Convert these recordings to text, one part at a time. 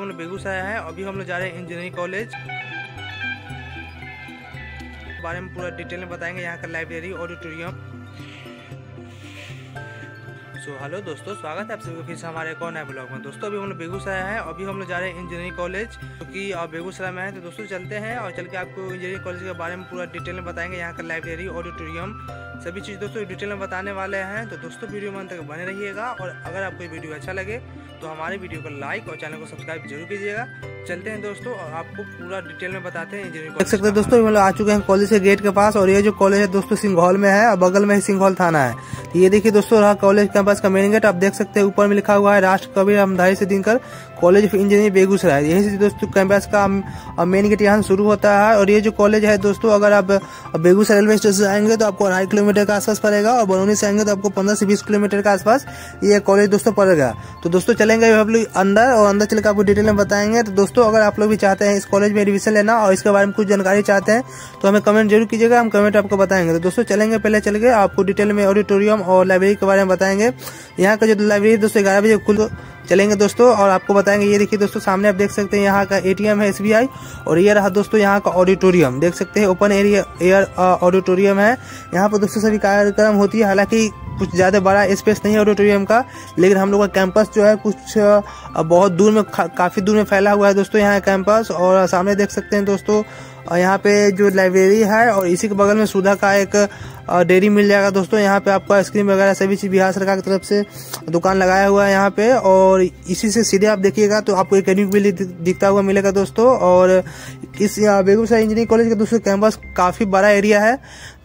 हम लोग बेगूसराय है। अभी हम लोग जा रहे हैं इंजीनियरिंग कॉलेज, बारे में पूरा डिटेल में बताएंगे यहाँ का लाइब्रेरी, ऑडिटोरियम। सो हेलो दोस्तों, स्वागत है आप सभी फिर से हमारे एक और नए ब्लॉग में। दोस्तों अभी हम लोग बेगूसराय है, अभी हम लोग जा रहे हैं इंजीनियरिंग कॉलेज, क्योंकि आप बेगूसराय में है। तो दोस्तों चलते हैं और चल के आपको इंजीनियरिंग कॉलेज के बारे में पूरा डिटेल में बताएंगे, यहाँ का लाइब्रेरी, ऑडिटोरियम, सभी चीज़ दोस्तों डिटेल में बताने वाले हैं। तो दोस्तों वीडियो में अंत तक बने रहिएगा, और अगर आपको वीडियो अच्छा लगे तो हमारे वीडियो को लाइक और चैनल को सब्सक्राइब जरूर कीजिएगा। चलते हैं दोस्तों और आपको पूरा डिटेल में बताते हैं इंजीनियरिंग कॉलेज। देख सकते हैं दोस्तों हम लोग आ चुके हैं कॉलेज के गेट के पास, और ये जो कॉलेज है दोस्तों सिंघौल में है और बगल में ही सिंघौल थाना है। ये देखिए दोस्तों रहा कॉलेज कैंपस का मेन गेट। आप देख सकते हैं ऊपर में लिखा हुआ है राष्ट्र कवि Ramdhari Singh Dinkar college of engineering Begusarai. यही से दोस्तों कैंपस का मेन गेट यहाँ से शुरू होता है। और ये जो कॉलेज है दोस्तों, अगर आप बेगूसराय रेलवे स्टेशन से आएंगे तो आपको 2.5 किलोमीटर के आसपास पड़ेगा, और बरौनी से आएंगे तो आपको 15 से 20 किलोमीटर के आसपास ये कॉलेज दोस्तों पड़ेगा। तो दोस्तों चलेंगे हम लोग अंदर, और अंदर चलकर आपको डिटेल में बताएंगे। तो दोस्तों अगर आप लोग भी चाहते हैं इस कॉलेज में एडमिशन लेना और इसके बारे में कुछ जानकारी चाहते हैं तो हमें कमेंट जरूर कीजिएगा, हम कमेंट आपको बताएंगे। तो दोस्तों चलेंगे, पहले चल के आपको डिटेल में ऑडिटोरियम और लाइब्रेरी के बारे में बताएंगे। यहाँ का जो लाइब्रेरी दोस्तों 11 बजे खुल चलेंगे दोस्तों, और आपको बताएंगे। ये देखिए दोस्तों सामने आप देख सकते हैं यहाँ का ATM है SBI, और ये रहा दोस्तों यहाँ का ऑडिटोरियम। देख सकते हैं ओपन एरिया एयर ऑडिटोरियम है। यहाँ पर दोस्तों सभी कार्यक्रम होती है, हालांकि कुछ ज़्यादा बड़ा स्पेस नहीं है ऑडिटोरियम का, लेकिन हम लोग का कैंपस जो है कुछ बहुत दूर में काफ़ी दूर में फैला हुआ है दोस्तों यहाँ कैंपस। और सामने देख सकते हैं दोस्तों यहाँ पे जो लाइब्रेरी है, और इसी के बगल में सुधा का एक डेयरी मिल जाएगा दोस्तों। यहाँ पे आपको आइसक्रीम वगैरह सभी चीज़ बिहार सरकार की तरफ से दुकान लगाया हुआ है यहाँ पे। और इसी से सीधे आप देखिएगा तो आपको एकेडमिक बिल्डिंग दिखता हुआ मिलेगा दोस्तों। और इस बेगूसराय इंजीनियरिंग कॉलेज का दोस्तों कैंपस काफ़ी बड़ा एरिया है,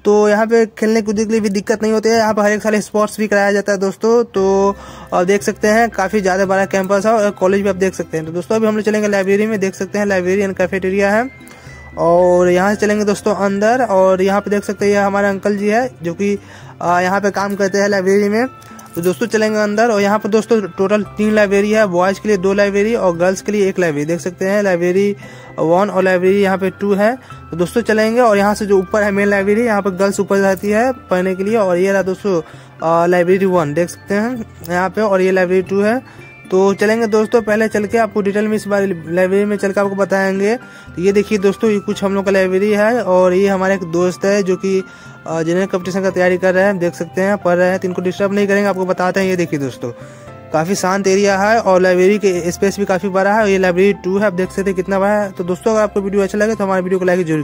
तो यहाँ पे खेलने कूदने के लिए भी दिक्कत नहीं होती है। यहाँ पर हर एक साल स्पोर्ट्स भी कराया जाता है दोस्तों। तो देख सकते हैं काफ़ी ज़्यादा बड़ा कैंपस है, और कॉलेज भी आप देख सकते हैं। तो दोस्तों अभी हम लोग चलेंगे लाइब्रेरी में, देख सकते हैं लाइब्रेरी एंड कैफेटेरिया है। और यहाँ से चलेंगे दोस्तों अंदर, और यहाँ पे देख सकते हैं ये हमारे अंकल जी है जो कि यहाँ पे काम करते हैं लाइब्रेरी में। तो दोस्तों चलेंगे अंदर, और यहाँ पर दोस्तों टोटल 3 लाइब्रेरी है। बॉयज़ के लिए 2 लाइब्रेरी और गर्ल्स के लिए 1 लाइब्रेरी। देख सकते हैं लाइब्रेरी 1 और लाइब्रेरी यहाँ पे 2 है। तो दोस्तों चलेंगे, और यहाँ से जो ऊपर है मेन लाइब्रेरी, यहाँ पर गर्ल्स ऊपर रहती है पढ़ने के लिए। और ये रहा दोस्तों लाइब्रेरी 1, देख सकते हैं यहाँ पे, और ये लाइब्रेरी 2 है। तो चलेंगे दोस्तों, पहले चल के आपको डिटेल में इस बार लाइब्रेरी में चल के आपको बताएंगे। तो ये देखिए दोस्तों ये कुछ हम लोग का लाइब्रेरी है, और ये हमारे एक दोस्त है जो कि जनरल कंपटीशन का तैयारी कर रहे हैं, देख सकते हैं पढ़ रहे हैं। तो इनको डिस्टर्ब नहीं करेंगे, आपको बताते हैं। ये देखिए दोस्तों काफ़ी शांत एरिया है, और लाइब्रेरी के स्पेस भी काफ़ी बड़ा है। और ये लाइब्रेरी 2 है, आप देख सकते हैं कितना बड़ा है। तो दोस्तों अगर आपको वीडियो अच्छा लगे तो हमारे वीडियो को लाइक जरूर।